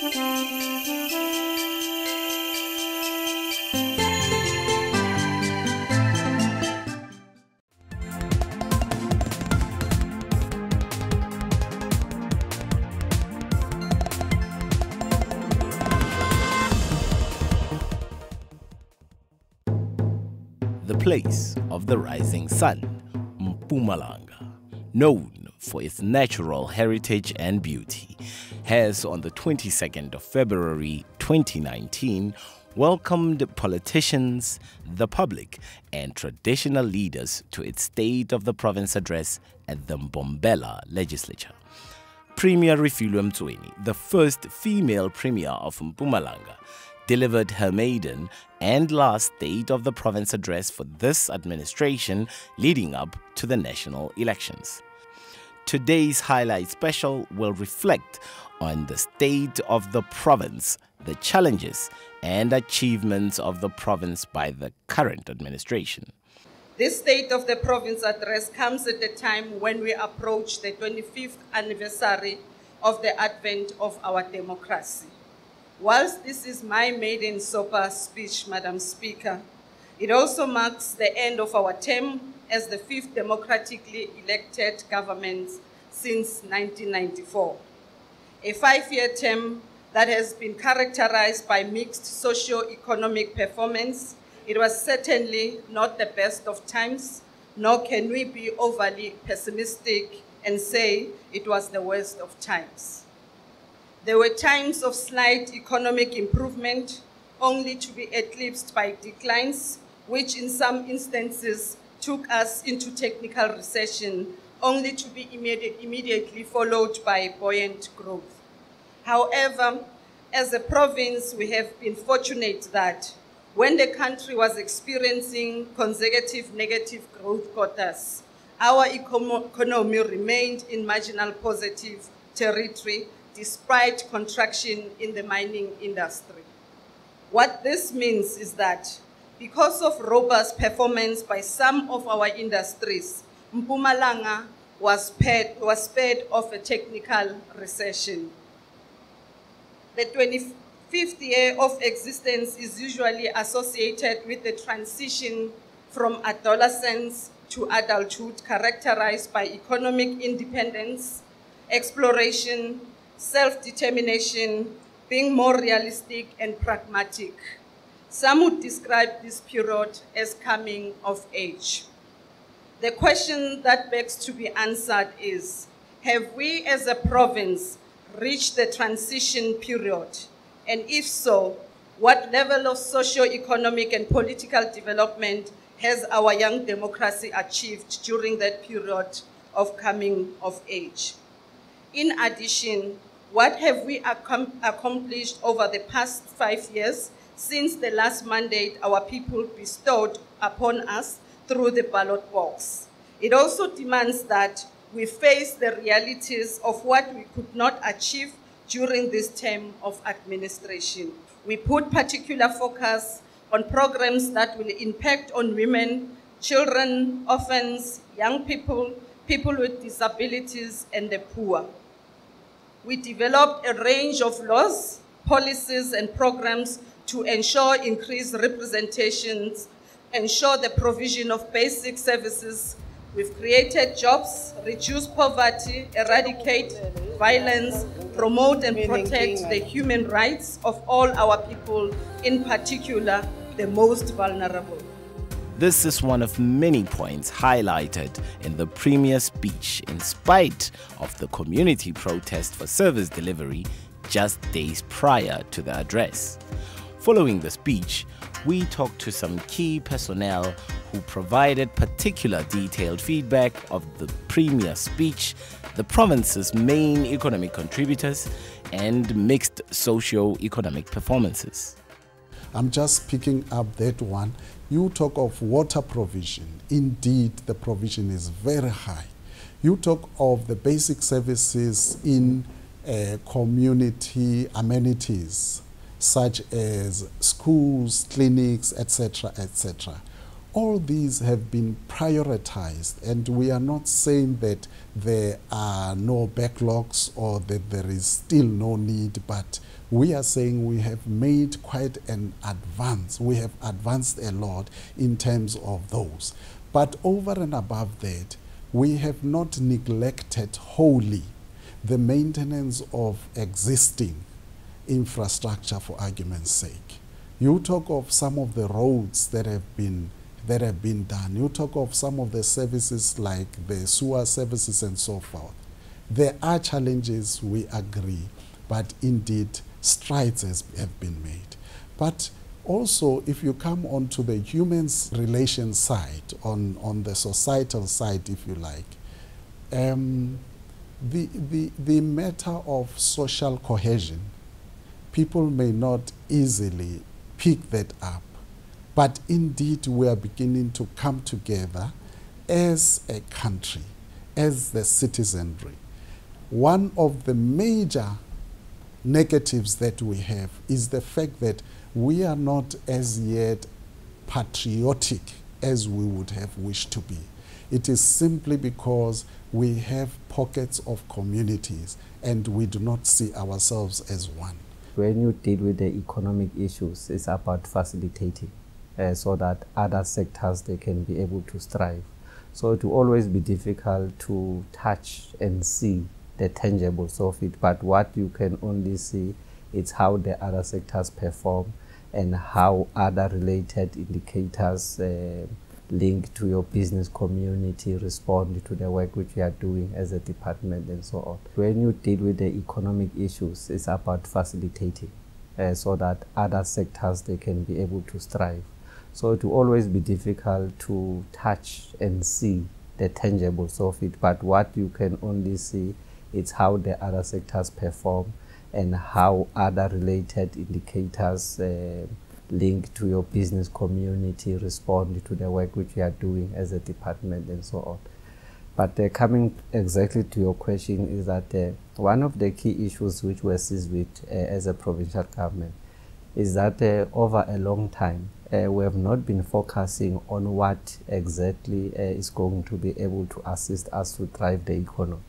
The place of the rising sun, Mpumalanga, known for its natural heritage and beauty, has on the 22nd of February 2019 welcomed politicians, the public and traditional leaders to its State of the Province address at the Mbombela Legislature. Premier Refilwe Mtsweni, the first female premier of Mpumalanga, delivered her maiden and last State of the Province address for this administration leading up to the national elections. Today's highlight special will reflect on the State of the Province, the challenges and achievements of the province by the current administration. This State of the Province address comes at a time when we approach the 25th anniversary of the advent of our democracy. Whilst this is my maiden SOPA speech, Madam Speaker, it also marks the end of our term as the 5th democratically elected government since 1994. A 5-year term that has been characterized by mixed socio-economic performance. It was certainly not the best of times, nor can we be overly pessimistic and say it was the worst of times. There were times of slight economic improvement, only to be eclipsed by declines, which in some instances took us into technical recession, only to be immediately followed by buoyant growth. However, as a province, we have been fortunate that when the country was experiencing consecutive negative growth quarters, our economy remained in marginal positive territory, despite contraction in the mining industry. What this means is that because of robust performance by some of our industries, Mpumalanga was spared of a technical recession. The 25th year of existence is usually associated with the transition from adolescence to adulthood, characterized by economic independence, exploration, self-determination, being more realistic and pragmatic. Some would describe this period as coming of age. The question that begs to be answered is, have we as a province reached the transition period? And if so, what level of socio-economic and political development has our young democracy achieved during that period of coming of age? In addition, what have we accomplished over the past 5 years since the last mandate our people bestowed upon us through the ballot box? It also demands that we face the realities of what we could not achieve during this term of administration. We put particular focus on programs that will impact on women, children, orphans, young people, people with disabilities, and the poor. We developed a range of laws, policies, and programs to ensure increased representations, ensure the provision of basic services. We've created jobs, reduced poverty, eradicate violence, promote and protect the human rights of all our people, in particular, the most vulnerable. This is one of many points highlighted in the Premier's speech, in spite of the community protest for service delivery just days prior to the address. Following the speech, we talked to some key personnel who provided particular detailed feedback of the Premier's speech, the province's main economic contributors, and mixed socio-economic performances. I'm just picking up that one. You talk of water provision. Indeed, the provision is very high. You talk of the basic services in community amenities, such as schools, clinics, etc., etc. all these have been prioritized, and we are not saying that there are no backlogs or that there is still no need, but we are saying we have made quite an advance. We have advanced a lot in terms of those. But over and above that, we have not neglected wholly the maintenance of existing infrastructure, for argument's sake. You talk of some of the roads that have been done. You talk of some of the services like the sewer services and so forth. There are challenges, we agree, but indeed strides have been made. But also, if you come onto the human relations side, on the societal side, if you like, the matter of social cohesion, people may not easily pick that up. But indeed, we are beginning to come together as a country, as the citizenry. One of the major negatives that we have is the fact that we are not as yet patriotic as we would have wished to be. It is simply because we have pockets of communities and we do not see ourselves as one. When you deal with the economic issues, it's about facilitating. So that other sectors, they can be able to strive. So it will always be difficult to touch and see the tangibles of it, but what you can only see is how the other sectors perform and how other related indicators linked to your business community respond to the work which you are doing as a department and so on. When you deal with the economic issues, it's about facilitating so that other sectors, they can be able to strive. So it will always be difficult to touch and see the tangibles of it, but what you can only see is how the other sectors perform and how other related indicators linked to your business community respond to the work which you are doing as a department and so on. But coming exactly to your question is that one of the key issues which we're seized with as a provincial government is that over a long time, we have not been focusing on what exactly is going to be able to assist us to drive the economy.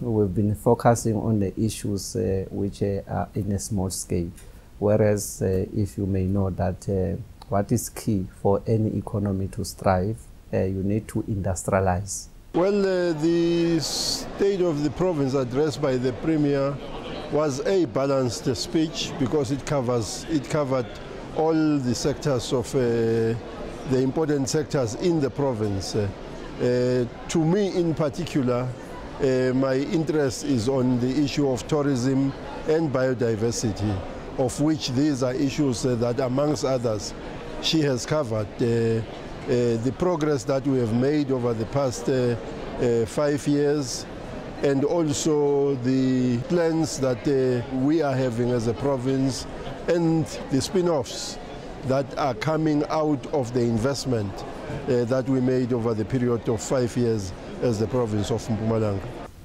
We've been focusing on the issues which are in a small scale, whereas if you may know that what is key for any economy to thrive, you need to industrialize. Well, the state of the province addressed by the Premier was a balanced speech because it covered all the sectors of the important sectors in the province. To me in particular, my interest is on the issue of tourism and biodiversity, of which these are issues that, amongst others, she has covered. The progress that we have made over the past 5 years, and also the plans that we are having as a province, and the spin-offs that are coming out of the investment that we made over the period of 5 years as the province of Mpumalanga.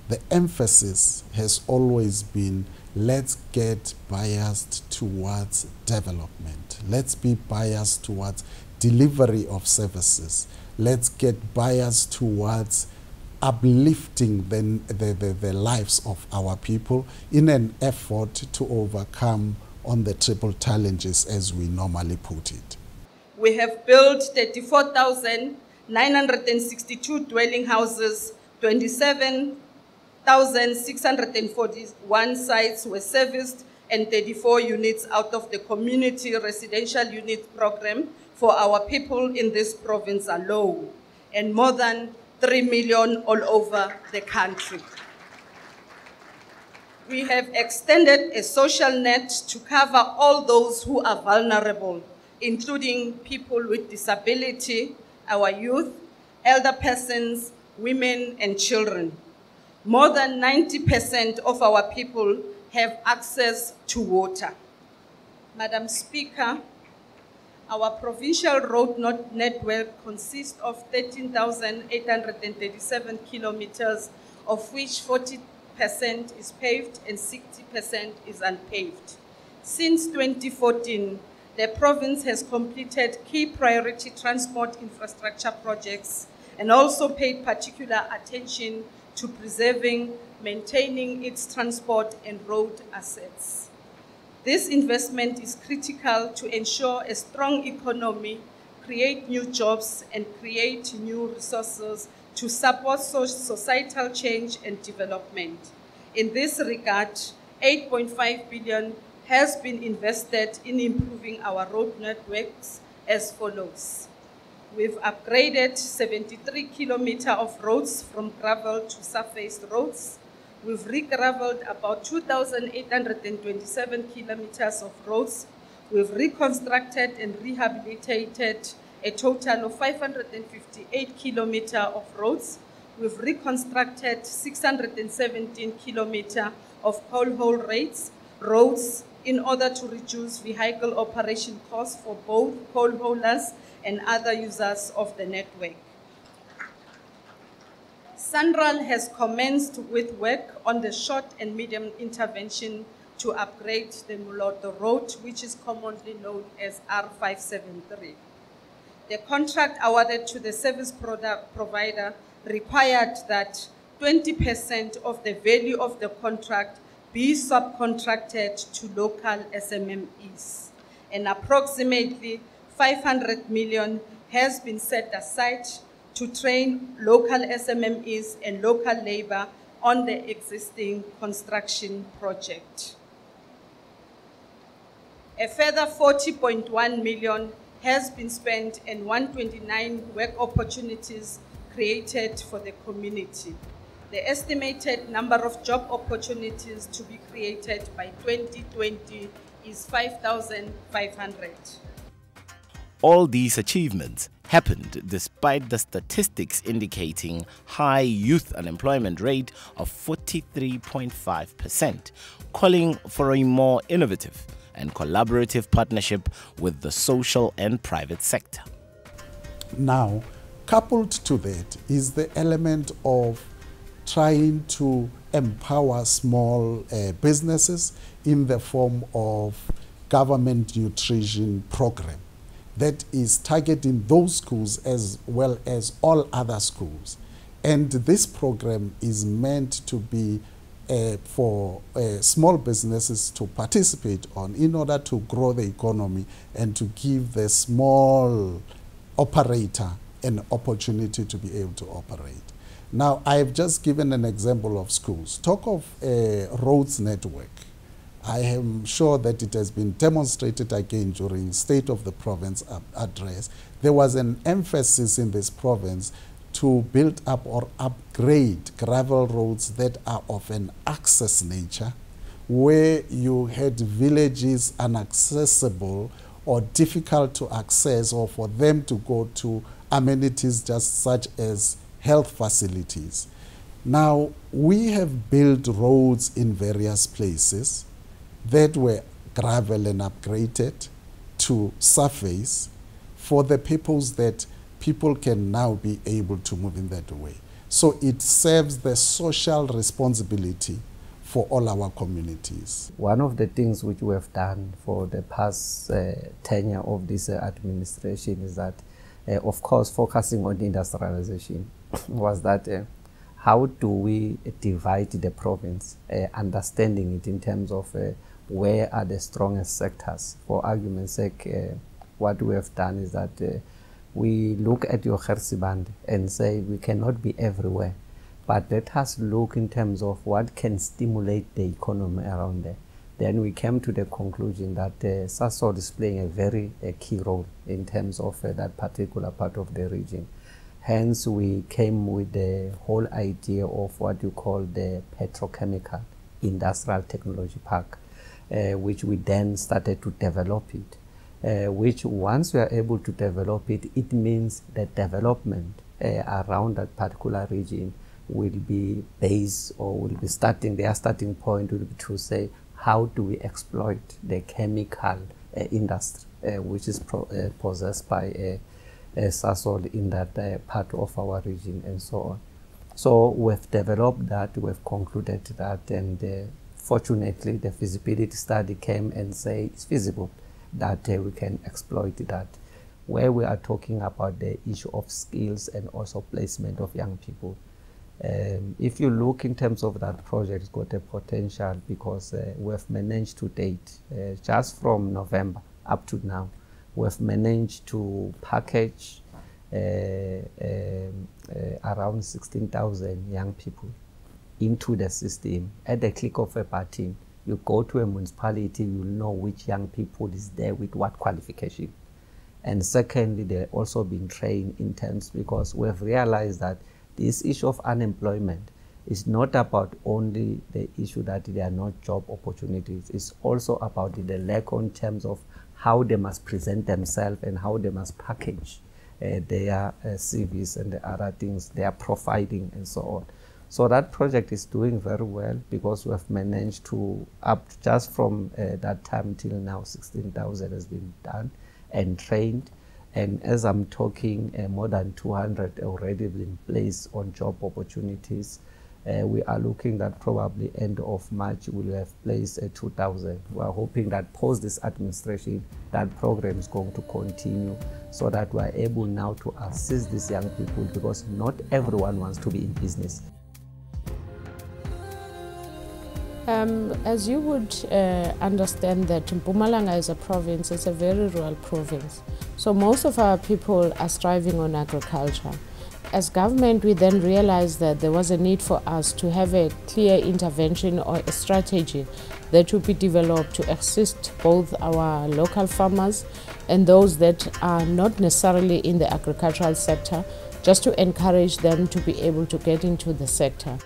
The emphasis has always been, let's get biased towards development. Let's be biased towards delivery of services. Let's get biased towards uplifting the lives of our people in an effort to overcome on the triple challenges, as we normally put it. We have built 34,962 dwelling houses, 27,641 sites were serviced, and 34 units out of the community residential unit program for our people in this province alone, and more than 3 million all over the country. We have extended a social net to cover all those who are vulnerable, including people with disability, our youth, elder persons, women, and children. More than 90% of our people have access to water. Madam Speaker, our provincial road network consists of 13,837 kilometers, of which 40% is paved and 60% is unpaved. Since 2014, the province has completed key priority transport infrastructure projects and also paid particular attention to preserving, maintaining its transport and road assets. This investment is critical to ensure a strong economy, create new jobs, and create new resources to support societal change and development. In this regard, 8.5 billion has been invested in improving our road networks as follows. We've upgraded 73 kilometers of roads from gravel to surface roads. We've re-gravelled about 2,827 kilometers of roads. We've reconstructed and rehabilitated a total of 558 kilometers of roads. We've reconstructed 617 kilometers of coal-hole roads in order to reduce vehicle operation costs for both coal haulers and other users of the network. SANRAL has commenced with work on the short and medium intervention to upgrade the Moloto Road, which is commonly known as R573. The contract awarded to the service provider required that 20% of the value of the contract be subcontracted to local SMMEs, and approximately 500 million has been set aside to train local SMMEs and local labor on the existing construction project. A further 40.1 million has been spent and 129 work opportunities created for the community. The estimated number of job opportunities to be created by 2020 is 5,500. All these achievements happened despite the statistics indicating high youth unemployment rate of 43.5%, calling for a more innovative and collaborative partnership with the social and private sector. Now, coupled to that is the element of trying to empower small businesses in the form of government nutrition program that is targeting those schools as well as all other schools. And this program is meant to be for small businesses to participate on in order to grow the economy and to give the small operator an opportunity to be able to operate. Now, I've just given an example of schools. Talk of a roads network. I am sure that it has been demonstrated again during State of the Province address. There was an emphasis in this province to build up or upgrade gravel roads that are of an access nature, where you had villages inaccessible or difficult to access, or for them to go to amenities just such as health facilities. Now, we have built roads in various places that were gravel and upgraded to surface for the purpose that people can now be able to move in that way. So it serves the social responsibility for all our communities. One of the things which we have done for the past tenure of this administration is that, of course, focusing on industrialization, was that how do we divide the province, understanding it in terms of where are the strongest sectors. For argument's sake, what we have done is that we look at your Khersiband and say we cannot be everywhere, but let us look in terms of what can stimulate the economy around there. Then we came to the conclusion that Sasso is playing a very key role in terms of that particular part of the region. Hence, we came with the whole idea of what you call the petrochemical industrial technology park, which we then started to develop it, which once we are able to develop it, it means the development around that particular region will be based, or will be starting, their starting point will be to say, how do we exploit the chemical industry, which is possessed by Sasso in that part of our region, and so on. So we've developed that, we've concluded that, and fortunately the feasibility study came and said it's feasible. that we can exploit that. Where we are talking about the issue of skills and also placement of young people, if you look in terms of that project, it's got a potential because we have managed to date, just from November up to now, we have managed to package around 16,000 young people into the system. At the click of a button, you go to a municipality, you know which young people is there with what qualification. And secondly, they're also being trained in terms, because we have realized that this issue of unemployment is not about only the issue that there are no job opportunities. It's also about the lack in terms of how they must present themselves and how they must package their CVs and the other things they are providing and so on. So that project is doing very well because we have managed to, up just from that time till now, 16,000 has been done and trained. And as I'm talking, more than 200 already been placed on job opportunities. We are looking that probably end of March we'll have placed 2,000. We are hoping that post this administration, that program is going to continue so that we are able now to assist these young people, because not everyone wants to be in business. As you would understand that Mpumalanga is a province, it's a very rural province. So most of our people are striving on agriculture. As government, we then realized that there was a need for us to have a clear intervention or a strategy that would be developed to assist both our local farmers and those that are not necessarily in the agricultural sector, just to encourage them to be able to get into the sector.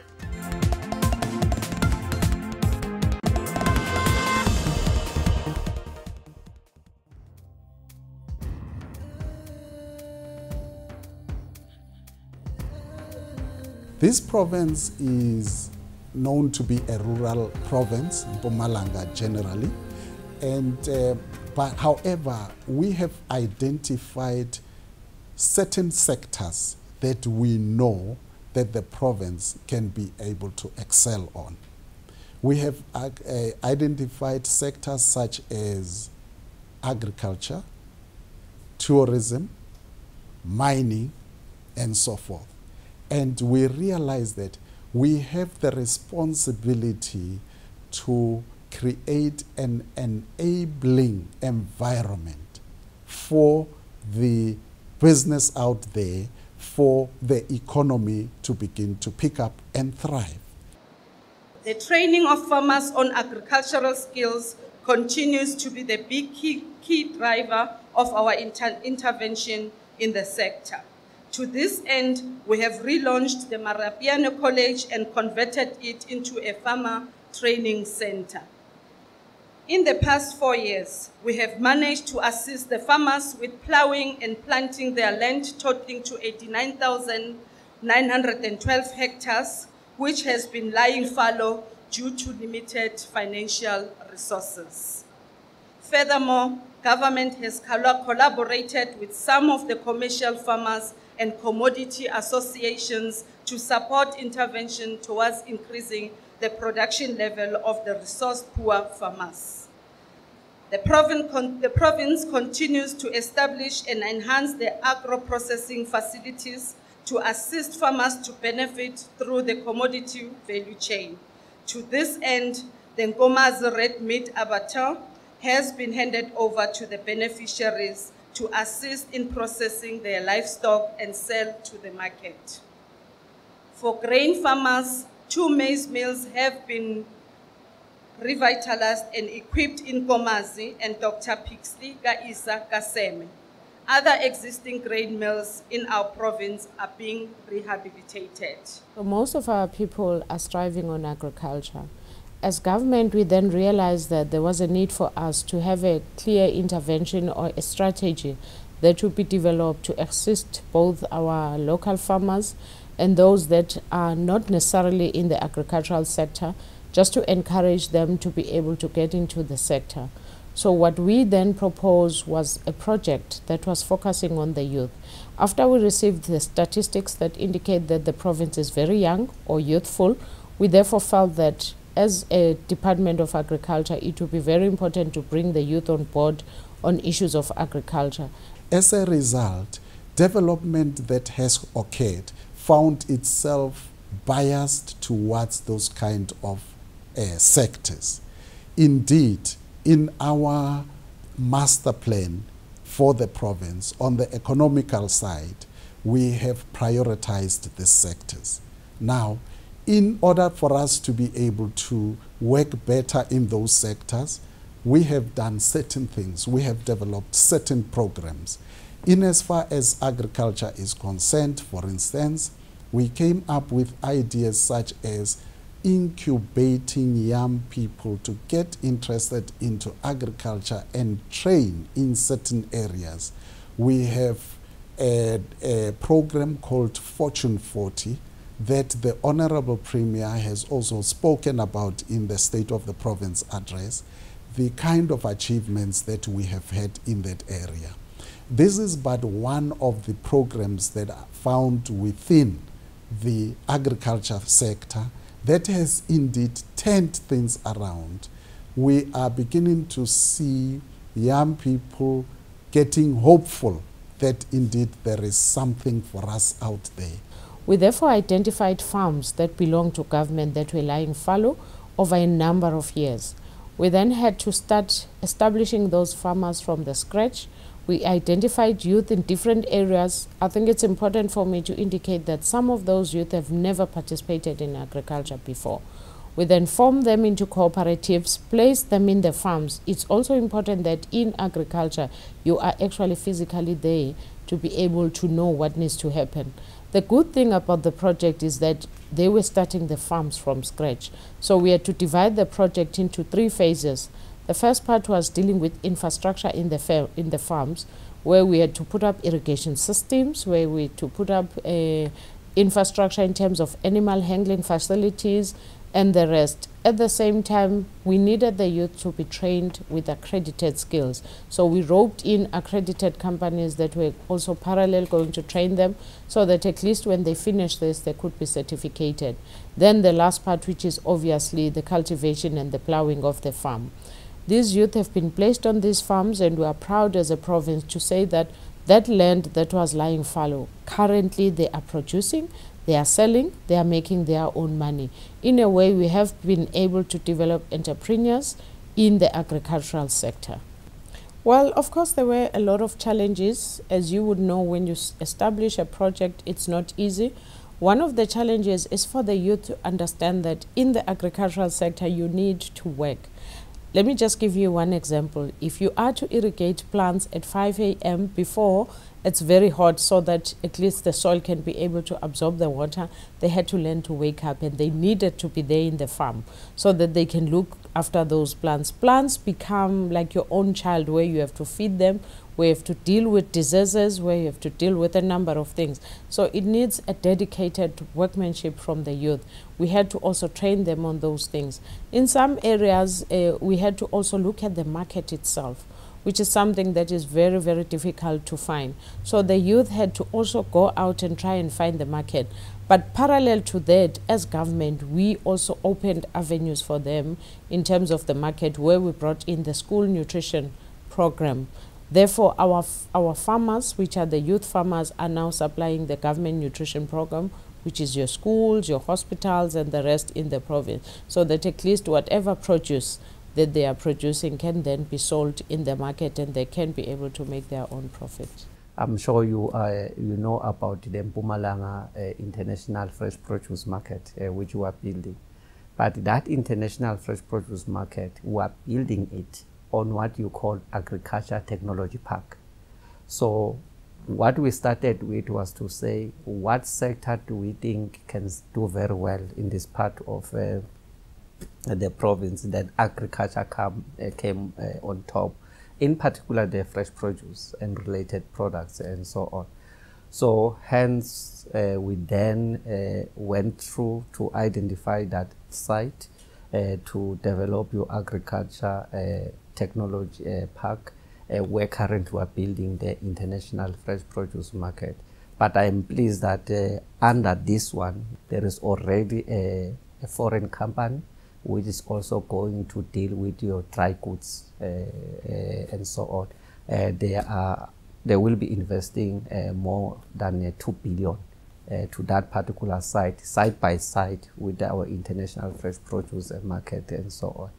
This province is known to be a rural province, Mpumalanga generally, and but however, we have identified certain sectors that we know that the province can be able to excel on. We have identified sectors such as agriculture, tourism, mining, and so forth. And we realize that we have the responsibility to create an enabling environment for the business out there, for the economy to begin to pick up and thrive. The training of farmers on agricultural skills continues to be the big key driver of our intervention in the sector. To this end, we have relaunched the Marapiano College and converted it into a farmer training center. In the past 4 years, we have managed to assist the farmers with plowing and planting their land, totaling to 89,912 hectares, which has been lying fallow due to limited financial resources. Furthermore, government has collaborated with some of the commercial farmers and commodity associations to support intervention towards increasing the production level of the resource-poor farmers. The province continues to establish and enhance the agro-processing facilities to assist farmers to benefit through the commodity value chain. To this end, the Nkomazi red meat abattoir has been handed over to the beneficiaries to assist in processing their livestock and sell to the market. For grain farmers, 2 maize mills have been revitalized and equipped in Komazi and Dr. Pixley ka Isaka Seme. Other existing grain mills in our province are being rehabilitated. So most of our people are striving on agriculture. As government, we then realized that there was a need for us to have a clear intervention or a strategy that would be developed to assist both our local farmers and those that are not necessarily in the agricultural sector, just to encourage them to be able to get into the sector. So what we then proposed was a project that was focusing on the youth. After we received the statistics that indicate that the province is very young or youthful, we therefore felt that as a Department of Agriculture, it would be very important to bring the youth on board on issues of agriculture. As a result, development that has occurred found itself biased towards those kind of sectors. Indeed, in our master plan for the province on the economical side, we have prioritized these sectors. Now, in order for us to be able to work better in those sectors, we have done certain things. We have developed certain programs. In as far as agriculture is concerned, for instance, we came up with ideas such as incubating young people to get interested into agriculture and train in certain areas. We have a program called Fortune 40 that the Honorable Premier has also spoken about in the State of the Province address, the kind of achievements that we have had in that area. This is but one of the programs that are found within the agriculture sector that has indeed turned things around. We are beginning to see young people getting hopeful that indeed there is something for us out there. We therefore identified farms that belong to government that were lying fallow over a number of years. We then had to start establishing those farmers from the scratch. We identified youth in different areas. I think it's important for me to indicate that some of those youth have never participated in agriculture before. We then formed them into cooperatives, placed them in the farms. It's also important that in agriculture, you are actually physically there to be able to know what needs to happen. The good thing about the project is that they were starting the farms from scratch. So we had to divide the project into three phases. The first part was dealing with infrastructure in the farms, where we had to put up irrigation systems, where we had to put up infrastructure in terms of animal handling facilities and the rest. At the same time, we needed the youth to be trained with accredited skills. So we roped in accredited companies that were also parallel going to train them so that at least when they finish this, they could be certificated. Then the last part, which is obviously the cultivation and the ploughing of the farm. These youth have been placed on these farms, and we are proud as a province to say that that land that was lying fallow, currently they are producing, they are selling, they are making their own money. In a way, we have been able to develop entrepreneurs in the agricultural sector. Well, of course, there were a lot of challenges. As you would know, when you establish a project, it's not easy. One of the challenges is for the youth to understand that in the agricultural sector, you need to work. Let me just give you one example. If you are to irrigate plants at 5 a.m. before, it's very hot so that at least the soil can be able to absorb the water. They had to learn to wake up, and they needed to be there in the farm so that they can look after those plants. Plants become like your own child, where you have to feed them, where you have to deal with diseases, where you have to deal with a number of things. So it needs a dedicated workmanship from the youth. We had to also train them on those things. In some areas, we had to also look at the market itself, which is something that is very, very difficult to find. So the youth had to also go out and try and find the market. But parallel to that, as government, we also opened avenues for them in terms of the market, where we brought in the school nutrition program. Therefore, our farmers, which are the youth farmers, are now supplying the government nutrition program, which is your schools, your hospitals, and the rest in the province, so that at least whatever produce that they are producing can then be sold in the market, and they can be able to make their own profit. I'm sure you know about the Mpumalanga International Fresh Produce Market, which we are building. But that International Fresh Produce Market, we are building it on what you call Agriculture Technology Park. So what we started with was to say, what sector do we think can do very well in this part of the province? Then agriculture came on top, in particular the fresh produce and related products and so on. So hence we then went through to identify that site to develop your agriculture technology park, where currently we are building the International Fresh Produce Market. But I am pleased that under this one, there is already a foreign company which is also going to deal with your dry goods and so on. they will be investing more than 2 billion to that particular site, side by side with our international fresh produce market and so on.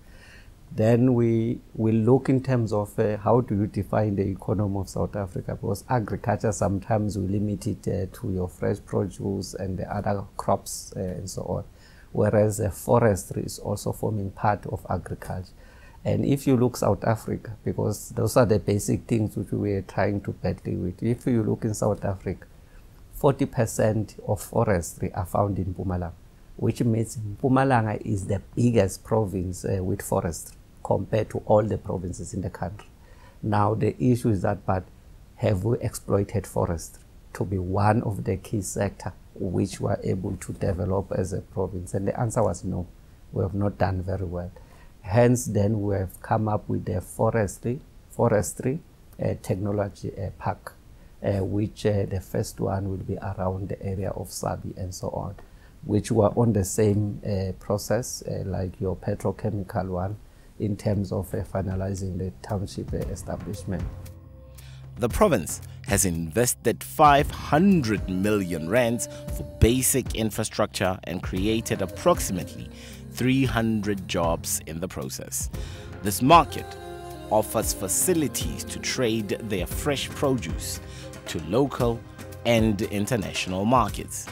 Then we will look in terms of how do you define the economy of South Africa, because agriculture sometimes we limit it to your fresh produce and the other crops and so on, whereas forestry is also forming part of agriculture. And if you look South Africa, because those are the basic things which we are trying to battle with, if you look in South Africa, 40% of forestry are found in Mpumalanga, which means Mpumalanga is the biggest province with forestry compared to all the provinces in the country. Now the issue is that, but have we exploited forestry to be one of the key sectors which we are able to develop as a province? And the answer was no, we have not done very well. Hence, then we have come up with the forestry technology park, which the first one will be around the area of Sabi and so on, which were on the same process like your petrochemical one in terms of finalizing the township establishment. The province has invested 500 million rands for basic infrastructure and created approximately 300 jobs in the process. This market offers facilities to trade their fresh produce to local and international markets.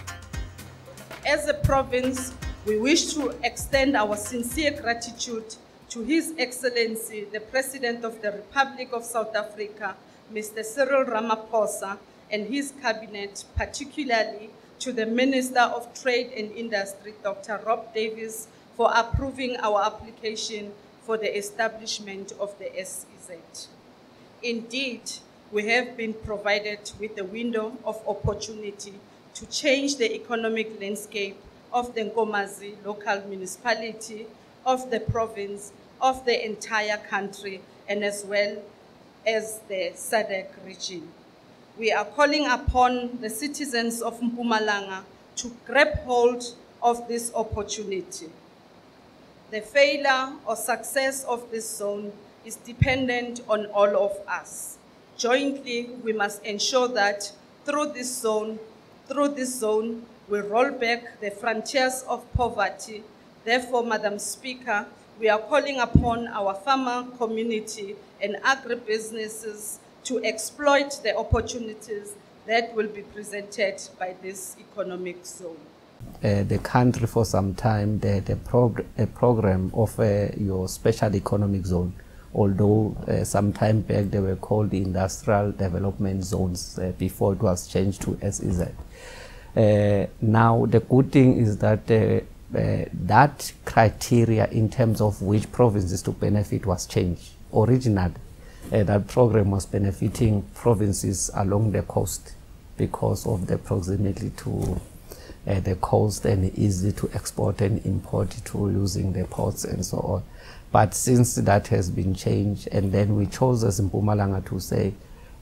As a province, we wish to extend our sincere gratitude to His Excellency, the President of the Republic of South Africa, Mr. Cyril Ramaphosa, and his cabinet, particularly to the Minister of Trade and Industry, Dr. Rob Davies, for approving our application for the establishment of the SEZ. Indeed, we have been provided with a window of opportunity to change the economic landscape of the Nkomazi local municipality, of the province, of the entire country, and as well as the SADC region. We are calling upon the citizens of Mpumalanga to grab hold of this opportunity. The failure or success of this zone is dependent on all of us. Jointly, we must ensure that through this zone, we roll back the frontiers of poverty. Therefore, Madam Speaker, we are calling upon our farmer community and agribusinesses to exploit the opportunities that will be presented by this economic zone. The country for some time, the program of your special economic zone, although some time back they were called industrial development zones before it was changed to SEZ. Now the good thing is that that criteria in terms of which provinces to benefit was changed. Originally, that program was benefiting provinces along the coast because of the proximity to the coast and easy to export and import to using the ports and so on. But since that has been changed, and then we chose as Mpumalanga to say,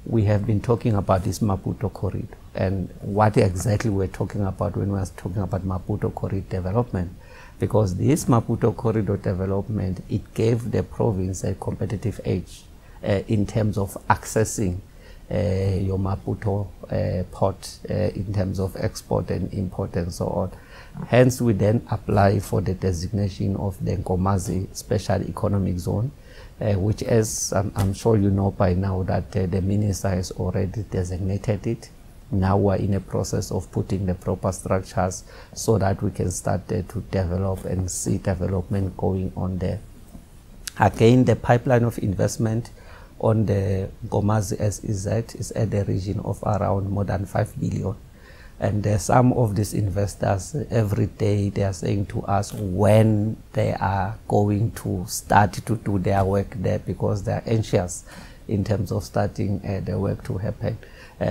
we have been talking about this Maputo Corridor, and what exactly we're talking about when we're talking about Maputo Corridor development, because this Maputo Corridor development, it gave the province a competitive edge in terms of accessing your Maputo port in terms of export and import and so on. Hence, we then apply for the designation of the Nkomazi Special Economic Zone, which, as I'm sure you know by now, that the minister has already designated it. Now we're in a process of putting the proper structures so that we can start to develop and see development going on there. Again, the pipeline of investment on the Gomaz SEZ is at the region of around more than 5 billion. And some of these investors, every day they are saying to us when they are going to start to do their work there, because they are anxious in terms of starting the work to happen.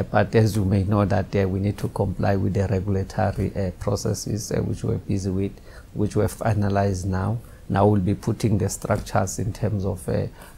But as you may know that we need to comply with the regulatory processes which we're busy with, which we've finalized now. Now we'll be putting the structures in terms of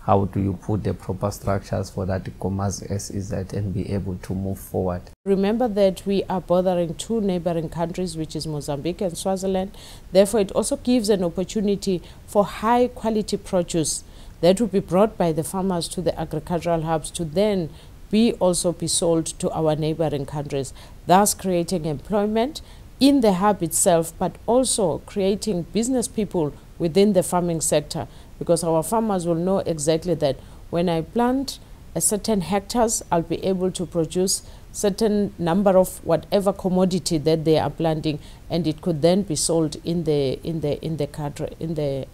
how do you put the proper structures for that Komazi SEZ and be able to move forward. Remember that we are bothering two neighboring countries, which is Mozambique and Swaziland. Therefore, it also gives an opportunity for high quality produce that will be brought by the farmers to the agricultural hubs to then be also be sold to our neighboring countries, thus creating employment in the hub itself, but also creating business people within the farming sector, because our farmers will know exactly that when I plant a certain hectares, I'll be able to produce certain number of whatever commodity that they are planting, and it could then be sold in the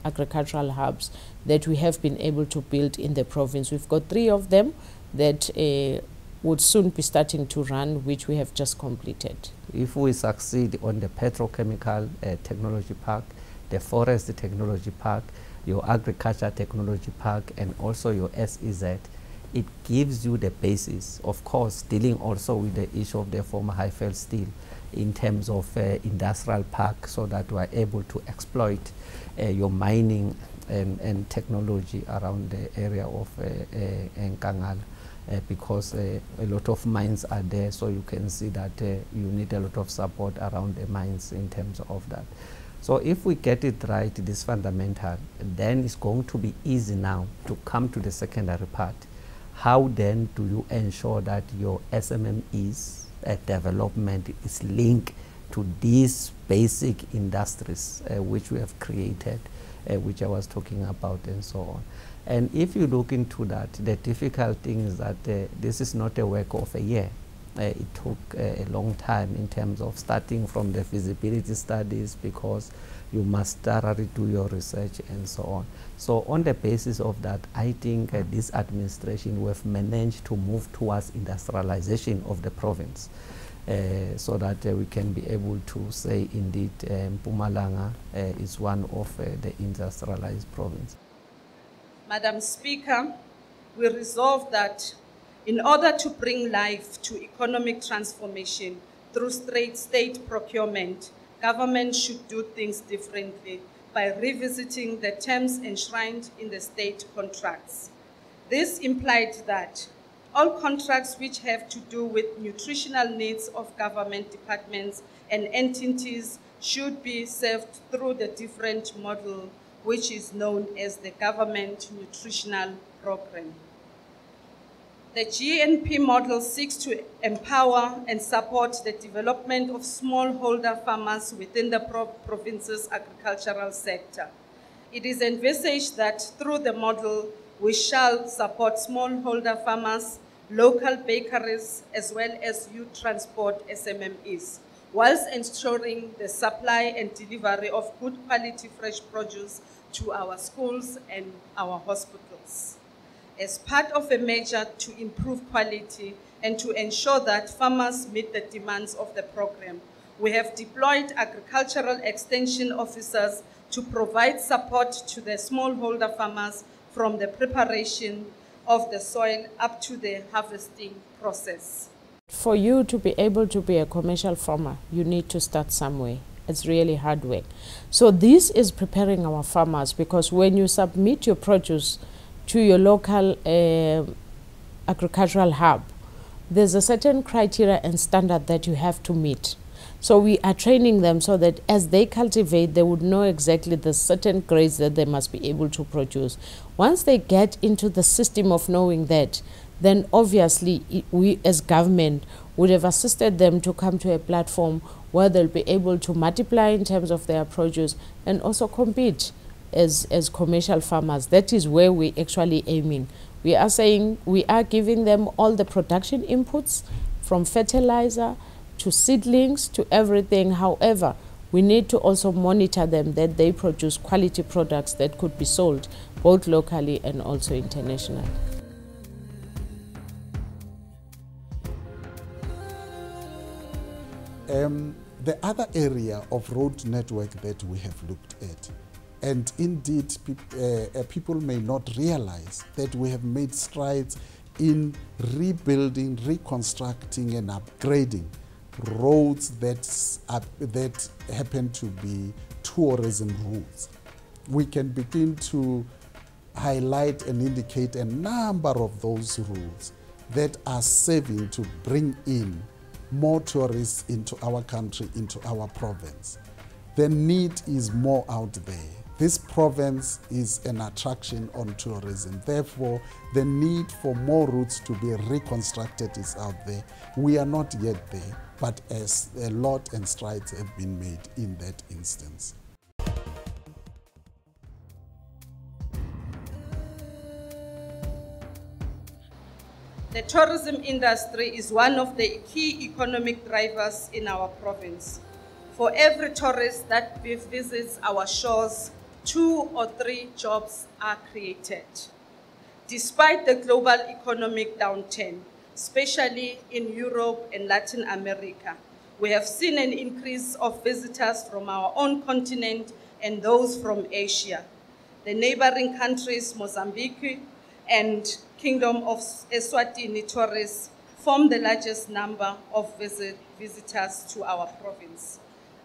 agricultural hubs that we have been able to build in the province. We've got 3 of them that would soon be starting to run, which we have just completed. If we succeed on the petrochemical technology park, the forest technology park, your agriculture technology park, and also your SEZ, it gives you the basis, of course, dealing also with the issue of the former Highveld Steel in terms of industrial park, so that we are able to exploit your mining and technology around the area of Nkangala, because a lot of mines are there, so you can see that you need a lot of support around the mines in terms of that. So if we get it right, this fundamental, then it's going to be easy now to come to the secondary part. How then do you ensure that your SMMEs development is linked to these basic industries which we have created, which I was talking about, and so on? And if you look into that, the difficult thing is that this is not a work of a year. It took a long time in terms of starting from the feasibility studies, because you must thoroughly do your research and so on. So on the basis of that, I think this administration will have managed to move towards industrialization of the province, so that we can be able to say indeed Mpumalanga is one of the industrialized province. Madam Speaker, we resolve that in order to bring life to economic transformation through state procurement, government should do things differently by revisiting the terms enshrined in the state contracts. This implied that all contracts which have to do with nutritional needs of government departments and entities should be served through the different model which is known as the Government Nutritional Program. The GNP model seeks to empower and support the development of smallholder farmers within the province's agricultural sector. It is envisaged that through the model, we shall support smallholder farmers, local bakeries, as well as youth transport SMMEs, whilst ensuring the supply and delivery of good quality fresh produce to our schools and our hospitals. As part of a measure to improve quality and to ensure that farmers meet the demands of the program, we have deployed agricultural extension officers to provide support to the smallholder farmers from the preparation of the soil up to the harvesting process. For you to be able to be a commercial farmer, you need to start somewhere. It's really hard work. So this is preparing our farmers, because when you submit your produce to your local agricultural hub, there's a certain criteria and standard that you have to meet. So we are training them so that as they cultivate, they would know exactly the certain grades that they must be able to produce. Once they get into the system of knowing that, then obviously we as government would have assisted them to come to a platform where they'll be able to multiply in terms of their produce and also compete as commercial farmers. That is where we're actually aiming. We are saying we are giving them all the production inputs, from fertilizer to seedlings to everything. However, we need to also monitor them that they produce quality products that could be sold both locally and also internationally. The other area of road network that we have looked at, and indeed, people may not realize that we have made strides in rebuilding, reconstructing, and upgrading roads that happen to be tourism routes. We can begin to highlight and indicate a number of those routes that are serving to bring in more tourists into our country, into our province. The need is more out there. This province is an attraction on tourism. Therefore, the need for more routes to be reconstructed is out there. We are not yet there, but as a lot and strides have been made in that instance. The tourism industry is one of the key economic drivers in our province. For every tourist that visits our shores, 2 or 3 jobs are created. Despite the global economic downturn, especially in Europe and Latin America, we have seen an increase of visitors from our own continent and those from Asia. The neighboring countries, Mozambique and Kingdom of Eswatini tourists, form the largest number of visitors to our province.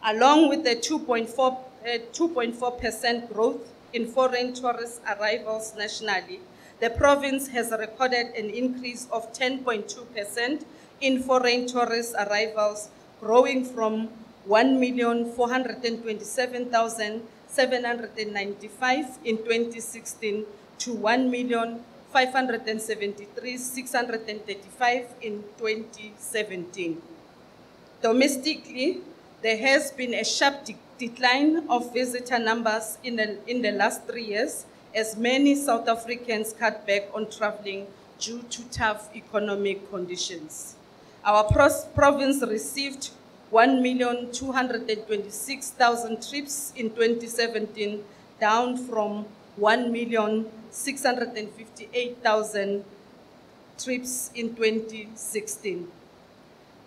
Along with the 2.4% growth in foreign tourist arrivals nationally, the province has recorded an increase of 10.2% in foreign tourist arrivals, growing from 1,427,795 in 2016 to 1,573,635 in 2017. Domestically, there has been a sharp decline of visitor numbers in the last 3 years, as many South Africans cut back on traveling due to tough economic conditions. Our province received 1,226,000 trips in 2017, down from 1,658,000 trips in 2016.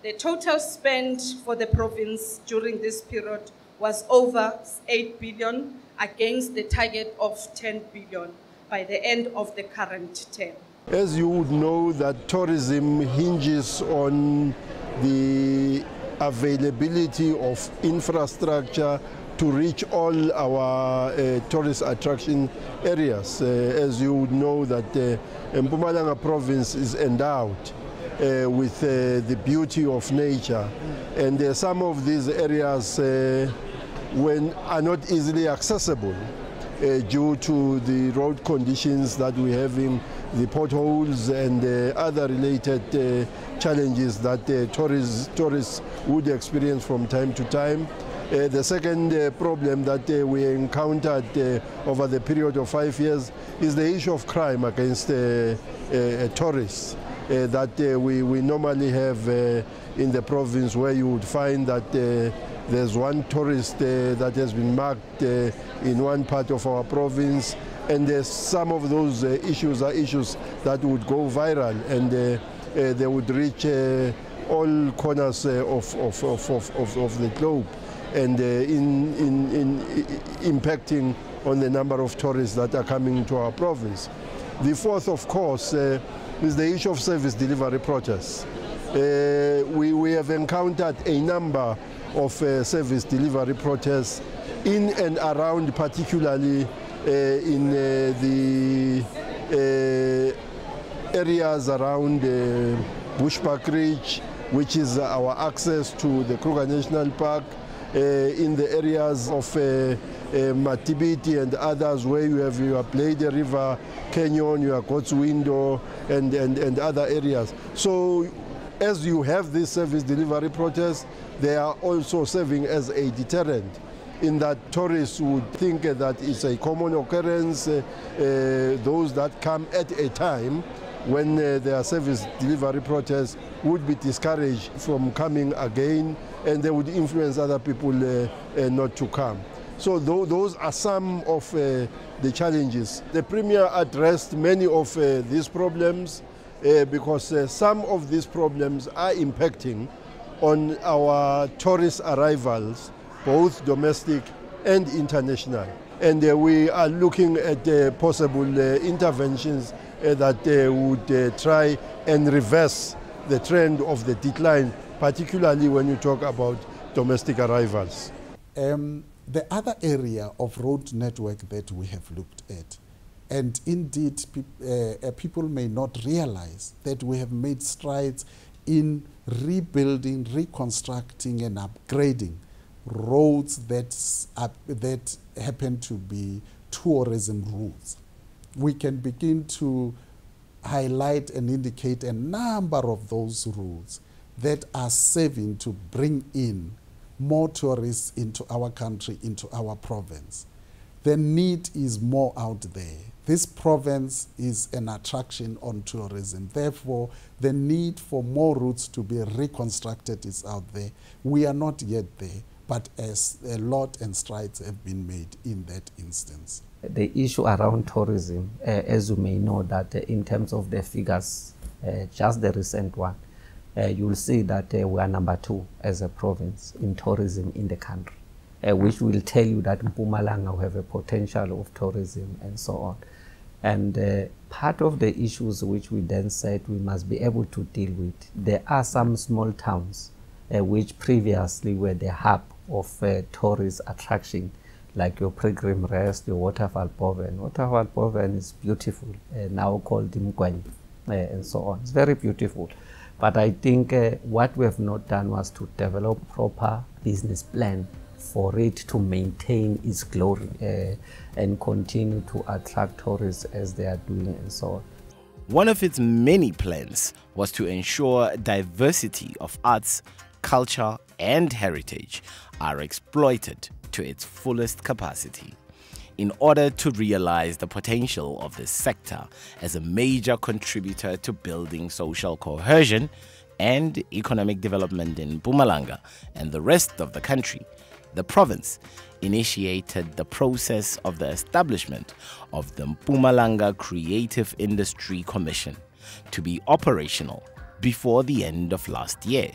The total spend for the province during this period was over 8 billion against the target of 10 billion by the end of the current term. As you would know, that tourism hinges on the availability of infrastructure to reach all our tourist attraction areas. As you would know, that Mpumalanga province is endowed with the beauty of nature, and some of these areas are not easily accessible due to the road conditions that we have in the potholes and other related challenges that tourists would experience from time to time. The second problem that we encountered over the period of 5 years is the issue of crime against tourists that we normally have in the province, where you would find that there's one tourist that has been marked in one part of our province, and some of those issues are issues that would go viral, and they would reach all corners of the globe, and impacting on the number of tourists that are coming to our province. The fourth, of course, is the issue of service delivery protests. We have encountered a number of service delivery protests in and around, particularly in the areas around Bushveld Ridge, which is our access to the Kruger National Park, in the areas of Matibiti and others, where you have your Plade River Canyon, your Kotsuindo, and other areas. So as you have these service delivery protests, they are also serving as a deterrent, in that tourists would think that it's a common occurrence. Those that come at a time when their service delivery protests would be discouraged from coming again, and they would influence other people not to come. So those are some of the challenges. The Premier addressed many of these problems because some of these problems are impacting on our tourist arrivals, both domestic and international. And we are looking at possible interventions that would try and reverse the trend of the decline, particularly when you talk about domestic arrivals. The other area of road network that we have looked at, and indeed people may not realize that we have made strides in rebuilding, reconstructing and upgrading roads that happen to be tourism routes. We can begin to highlight and indicate a number of those routes that are serving to bring in more tourists into our country, into our province. The need is more out there. This province is an attraction on tourism. Therefore, the need for more routes to be reconstructed is out there. We are not yet there, but as a lot and strides have been made in that instance. The issue around tourism, as you may know, that in terms of the figures, just the recent one, you'll see that we are number 2 as a province in tourism in the country, which will tell you that Mpumalanga will have a potential of tourism and so on. And part of the issues which we then said we must be able to deal with, there are some small towns which previously were the hub of tourist attraction, like your Pilgrim Rest, your Waterval Boven. Waterval Boven is beautiful, now called Mgwany, and so on. It's very beautiful. But I think what we have not done was to develop proper business plan for it to maintain its glory and continue to attract tourists as they are doing and so on. One of its many plans was to ensure diversity of arts, culture and heritage are exploited to its fullest capacity in order to realize the potential of this sector as a major contributor to building social cohesion and economic development in Mpumalanga and the rest of the country. The province initiated the process of the establishment of the Mpumalanga Creative Industry Commission to be operational before the end of last year.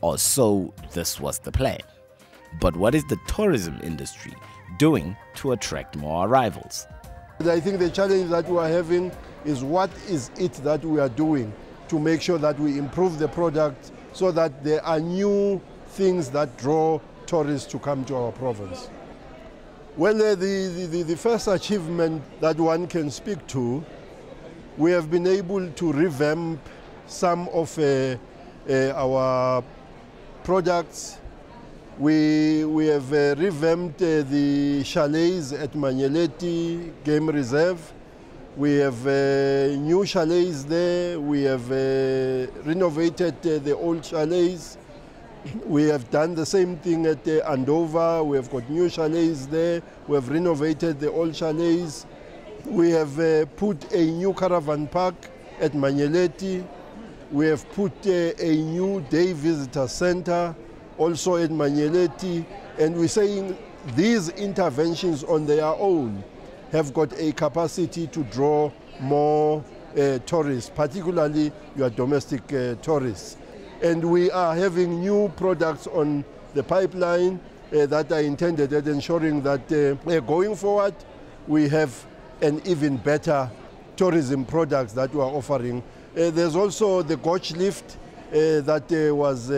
Or so this was the plan. But what is the tourism industry doing to attract more arrivals? I think the challenge that we are having is what is it that we are doing to make sure that we improve the product so that there are new things that draw tourists to come to our province. Well, the first achievement that one can speak to, we have been able to revamp some of our products. We have revamped the chalets at Manyeleti Game Reserve. We have new chalets there. We have renovated the old chalets. We have done the same thing at Andover. We have got new chalets there. We have renovated the old chalets. We have put a new caravan park at Manyeleti. We have put a new day visitor center also at Manyeleti. And we're saying these interventions on their own have got a capacity to draw more tourists, particularly your domestic tourists. And we are having new products on the pipeline that are intended at ensuring that going forward, we have an even better tourism products that we are offering. There's also the Gotch lift that was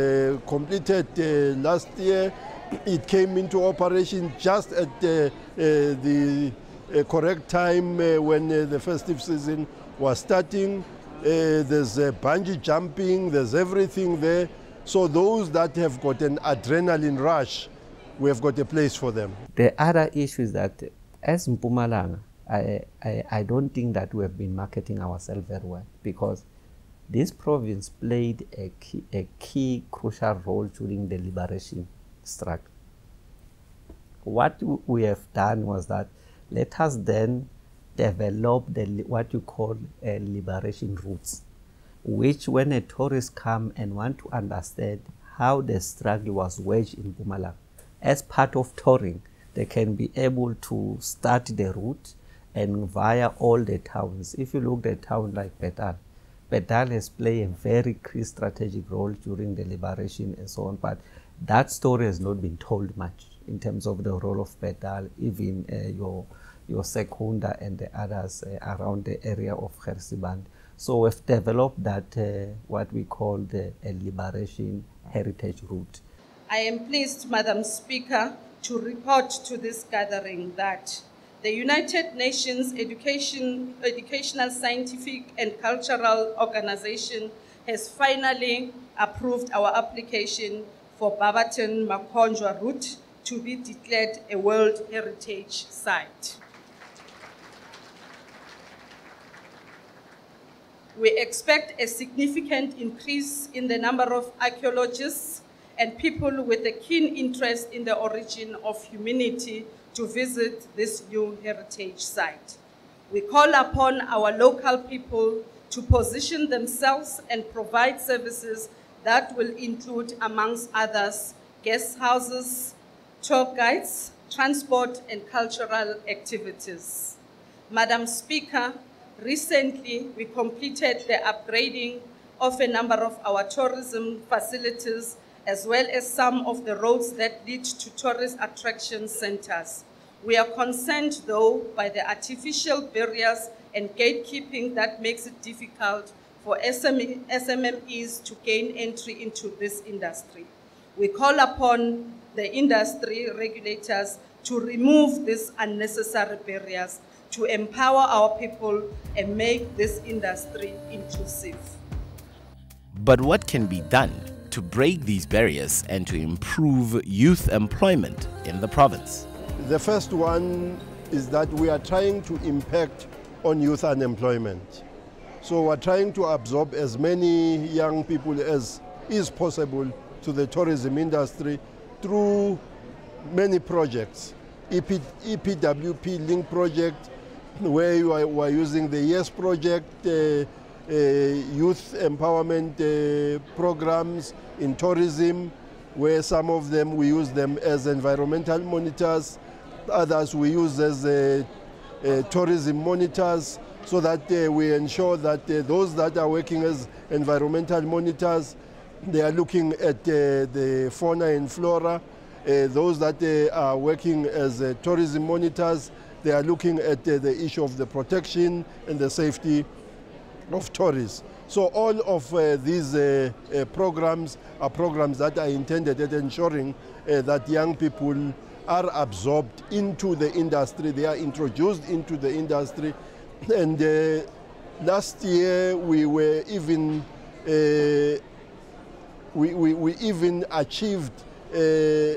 completed last year. It came into operation just at the correct time when the festive season was starting. There's bungee jumping, there's everything there. So those that have got an adrenaline rush, we have got a place for them. The other issue is that as Mpumalanga, I don't think that we have been marketing ourselves very well, because this province played a key crucial role during the liberation struggle. What we have done was that let us then develop what you call liberation routes, which when a tourist come and want to understand how the struggle was waged in Mpumalanga, as part of touring, they can be able to start the route and via all the towns. If you look at a town like Pedal, Pedal has played a very key strategic role during the liberation and so on, but that story has not been told much in terms of the role of Pedal, even your Secunda and the others around the area of Khersiband. So we've developed that what we call a liberation heritage route. I am pleased, Madam Speaker, to report to this gathering that the United Nations Educational, Scientific and Cultural Organization has finally approved our application for Barberton-Makhonjwa route to be declared a World Heritage Site. We expect a significant increase in the number of archaeologists and people with a keen interest in the origin of humanity to visit this new heritage site. We call upon our local people to position themselves and provide services that will include, amongst others, guest houses, tour guides, transport, and cultural activities. Madam Speaker, recently we completed the upgrading of a number of our tourism facilities as well as some of the roads that lead to tourist attraction centers. We are concerned, though, by the artificial barriers and gatekeeping that makes it difficult for SMMEs to gain entry into this industry. We call upon the industry regulators to remove these unnecessary barriers to empower our people and make this industry inclusive. But what can be done to break these barriers and to improve youth employment in the province? The first one is that we are trying to impact on youth unemployment. So we're trying to absorb as many young people as is possible to the tourism industry through many projects. EPWP Link project, where you are using the YES project, youth empowerment programs in tourism, where some of them we use them as environmental monitors, others we use as tourism monitors, so that we ensure that those that are working as environmental monitors, they are looking at the fauna and flora. Those that are working as tourism monitors, they are looking at the issue of the protection and the safety of tourists. So all of these programs are programs that are intended at ensuring that young people are absorbed into the industry, they are introduced into the industry. And last year we were even we even achieved a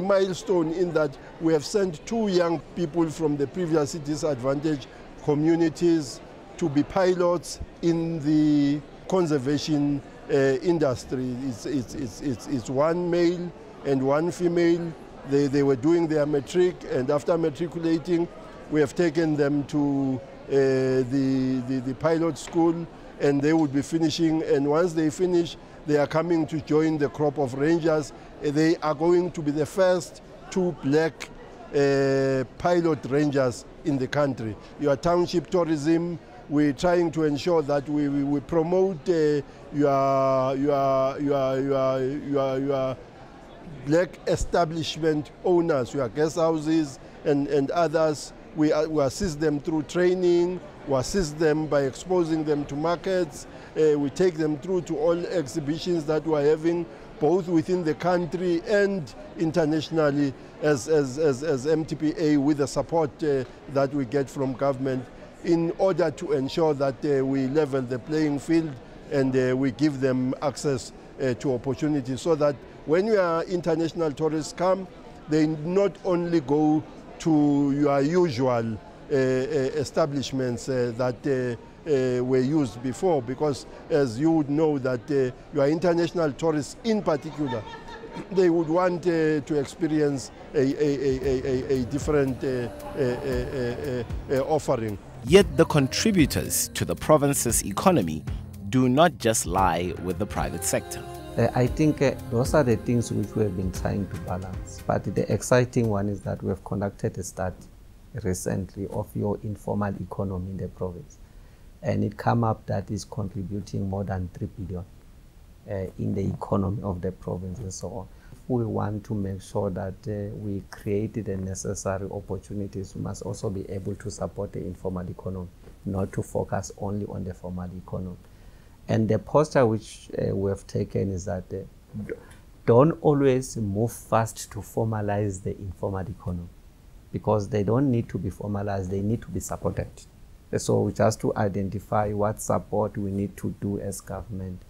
milestone in that we have sent 2 young people from the previously disadvantaged communities to be pilots in the conservation industry. It's 1 male and 1 female. They were doing their matric, and after matriculating, we have taken them to the pilot school, and they would be finishing. And once they finish, they are coming to join the crop of rangers. They are going to be the first 2 black pilot rangers in the country. Your township tourism, we're trying to ensure that we promote your black establishment owners, your guest houses and others. We assist them through training, we assist them by exposing them to markets, we take them through to all exhibitions that we are having, both within the country and internationally as MTPA, with the support that we get from government, in order to ensure that we level the playing field and we give them access to opportunities, so that when your international tourists come, they not only go to your usual establishments that were used before, because as you would know that your international tourists in particular, they would want to experience a different offering. Yet the contributors to the province's economy do not just lie with the private sector. I think those are the things which we have been trying to balance. But the exciting one is that we have conducted a study recently of your informal economy in the province. And it came up that is contributing more than 3 billion in the economy of the province and so on. We want to make sure that we create the necessary opportunities. We must also be able to support the informal economy, not to focus only on the formal economy. And the posture which we have taken is that don't always move fast to formalize the informal economy, because they don't need to be formalized, they need to be supported. So just to identify what support we need to do as government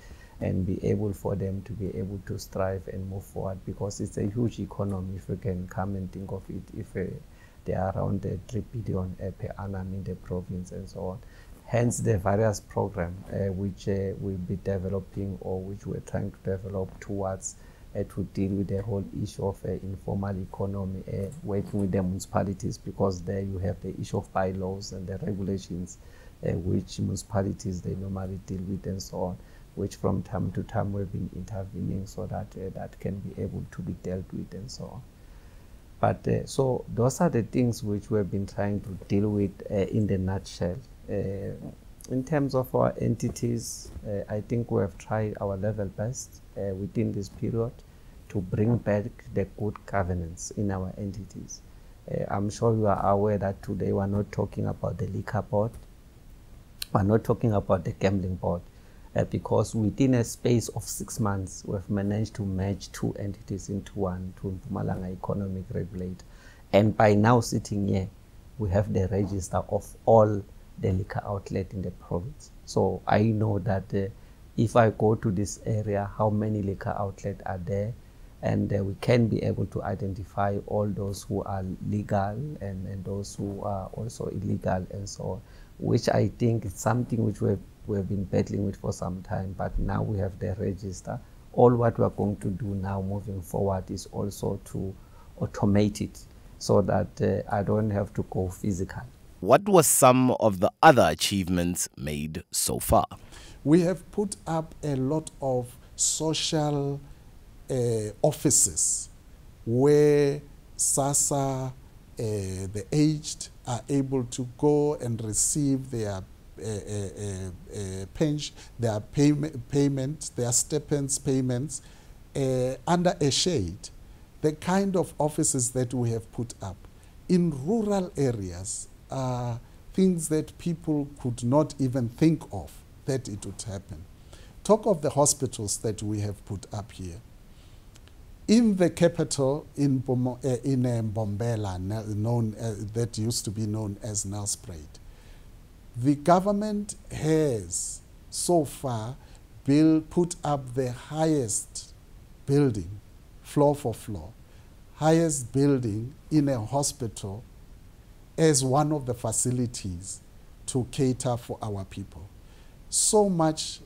and be able for them to be able to strive and move forward, because it's a huge economy if you can come and think of it. If they are around 3 billion per annum in the province and so on. Hence the various programs which we'll be developing, or which we're trying to develop towards to deal with the whole issue of informal economy, working with the municipalities, because there you have the issue of bylaws and the regulations which municipalities they normally deal with and so on, which from time to time we've been intervening so that that can be able to be dealt with and so on. But so those are the things which we've been trying to deal with in the nutshell. In terms of our entities, I think we have tried our level best within this period to bring back the good governance in our entities. I'm sure you are aware that today we are not talking about the liquor board, we are not talking about the gambling board, because within a space of 6 months, we have managed to merge two entities into one, to Mpumalanga Economic Regulator. And by now sitting here, we have the register of all the liquor outlet in the province. So I know that if I go to this area, how many liquor outlets are there, and we can be able to identify all those who are legal and those who are also illegal and so on, which I think is something which we've been battling with for some time, but now we have the register. All what we're going to do now moving forward is also to automate it so that I don't have to go physical. What were some of the other achievements made so far? We have put up a lot of social offices where SASSA, the aged, are able to go and receive their payment, their stipends payments under a shade. The kind of offices that we have put up in rural areas are things that people could not even think of that it would happen. Talk of the hospitals that we have put up here. In the capital, in Mbombela, known, that used to be known as Nelspruit, the government has so far put up the highest building, floor for floor, highest building in a hospital as one of the facilities to cater for our people. So much,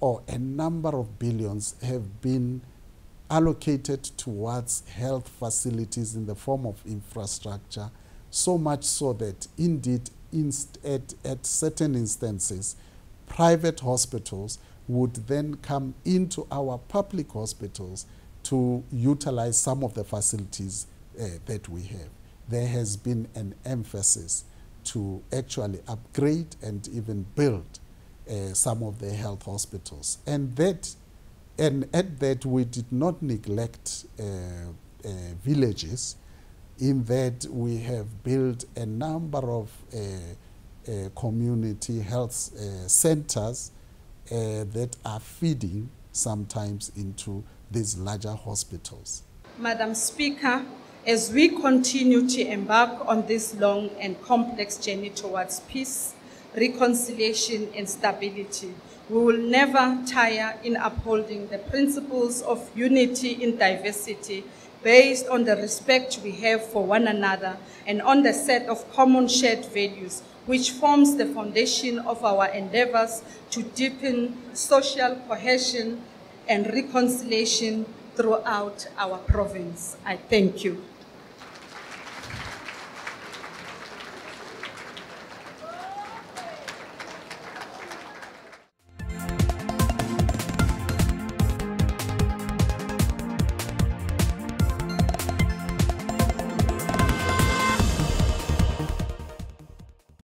or a number of billions, have been allocated towards health facilities in the form of infrastructure, so much so that indeed at certain instances, private hospitals would then come into our public hospitals to utilize some of the facilities that we have. There has been an emphasis to actually upgrade and even build some of the health hospitals. And at that, we did not neglect villages, in that we have built a number of community health centers that are feeding sometimes into these larger hospitals. Madam Speaker, as we continue to embark on this long and complex journey towards peace, reconciliation and stability, we will never tire in upholding the principles of unity in diversity, based on the respect we have for one another and on the set of common shared values, which forms the foundation of our endeavors to deepen social cohesion and reconciliation throughout our province. I thank you.